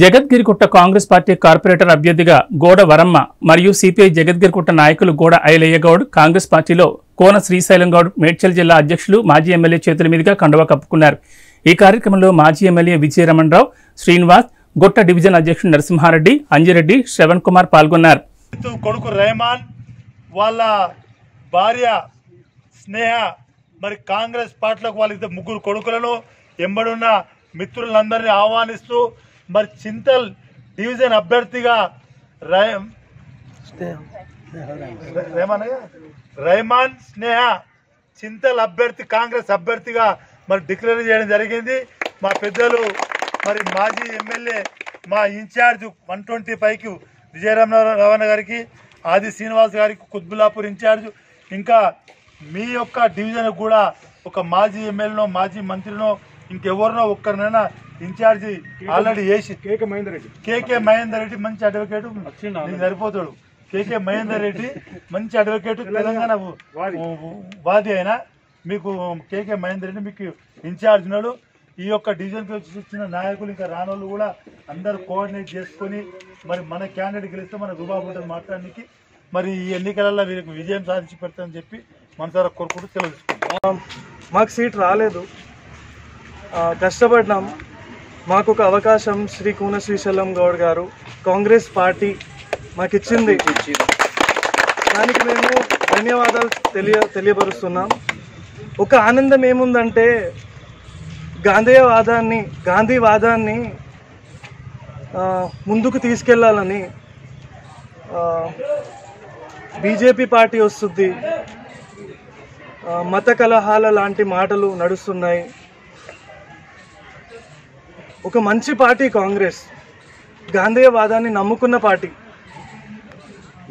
Jagadgirigutta Congress party corporator అభ్యర్థిగా గూడ వరమ్మ మరియు సిపిఐ జగద్గిరిగుట్ట నాయకులు గూడ ఐలయ్య గౌడ్ కాంగ్రెస్ పార్టీలో కోన శ్రీశైలం గౌడ్ మేడ్చల్ జిల్లా అధ్యక్షులు మాజీ ఎమ్మెల్యే చేతుల మీదుగా కండువా కప్పుకున్నారు। ఈ కార్యక్రమంలో మాజీ ఎమ్మెల్యే విజయరమణరావు, శ్రీనివాస్, గుట్ట డివిజన్ అధ్యక్షుడు నరసింహారెడ్డి, అంజిరెడ్డి, శ్రవణ్ కుమార్ పాల్గొన్నారు। కొడుకు రేమాన్ వాళ్ళ భార్య స్నేహ మరి కాంగ్రెస్ పార్టీలోకి వాళ్ళ ముగ్గురు కొడుకులను ఎంబడున్న మిత్రులందరినీ ఆహ్వానిస్తూ మరి చింతల్ డివిజన్ అభ్యర్థిగా రైమాన్ స్నేహ చింతల్ అభ్యర్థి కాంగ్రెస్ అభ్యర్థిగా మరి డిక్లేర్ చేయడం జరిగింది। మా పెద్దలు మరి మాజీ ఎమ్మెల్యే మా ఇన్ఛార్జ్ 125కు విజయరామరావు గారికి, ఆది శ్రీనివాస్ గారికి కుత్బులాపూర్ ఇన్ఛార్జ్, ఇంకా మీ యొక్క డివిజన్ కూడా ఒక మాజీ ఎమ్మెల్యేనో మాజీ మంత్రినో ఇంకెవరినో ఒక్కరినైనా ఇన్ఛార్జి ఆల్రెడీ వేసి కేకే మహేందర్ రెడ్డి మంచి అడ్వకేట్ సరిపోతాడు। కేకే మహేందర్ రెడ్డి మంచి అడ్వకేట్, తెలంగాణ వాది అయినా మీకు కేకే మహేందర్ రెడ్డి మీకు ఇన్ఛార్జ్ ఉన్నాడు। ఈ యొక్క డివిజన్కి వచ్చి వచ్చిన నాయకులు ఇంకా రానోళ్ళు కూడా అందరు కోఆర్డినేట్ చేసుకొని మరి మన క్యాండిడేట్ గెలిస్తే మన రుబాబు ఉంటుంది మాట్లాడడానికి। మరి ఈ ఎన్నికలలో వీరికి విజయం సాధించి పెడతామని చెప్పి మనసారా కోరుకుంటూ తెలుసుకుంటాం। మాకు సీట్ రాలేదు, కష్టపడ్డాం, మాకు ఒక అవకాశం శ్రీ కూన శ్రీశైలం గౌడ్ గారు కాంగ్రెస్ పార్టీ మాకు ఇచ్చింది, దానికి మేము ధన్యవాదాలు తెలియపరుస్తున్నాం। ఒక ఆనందం ఏముందంటే గాంధీవాదాన్ని ముందుకు తీసుకెళ్లాలని బీజేపీ పార్టీ వస్తుంది, మత కలహాల లాంటి మాటలు నడుస్తున్నాయి। ఒక మంచి పార్టీ కాంగ్రెస్, గాంధీయవాదాన్ని నమ్ముకున్న పార్టీ,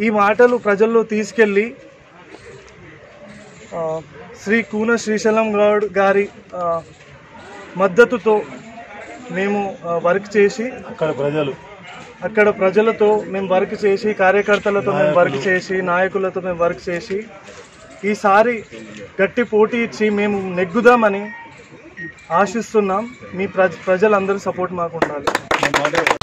ఈ మాటలు ప్రజల్లో తీసుకెళ్ళి శ్రీ కూన శ్రీశైలం గౌడ్ గారి మద్దతుతో మేము వర్క్ చేసి అక్కడ ప్రజలతో మేము వర్క్ చేసి, కార్యకర్తలతో మేము వర్క్ చేసి, నాయకులతో మేము వర్క్ చేసి ఈసారి గట్టి పోటీ ఇచ్చి మేము నెగ్గుదామని ఆశిస్తున్నాం। మీ ప్రజలందరూ సపోర్ట్ మాకు ఉండాలి।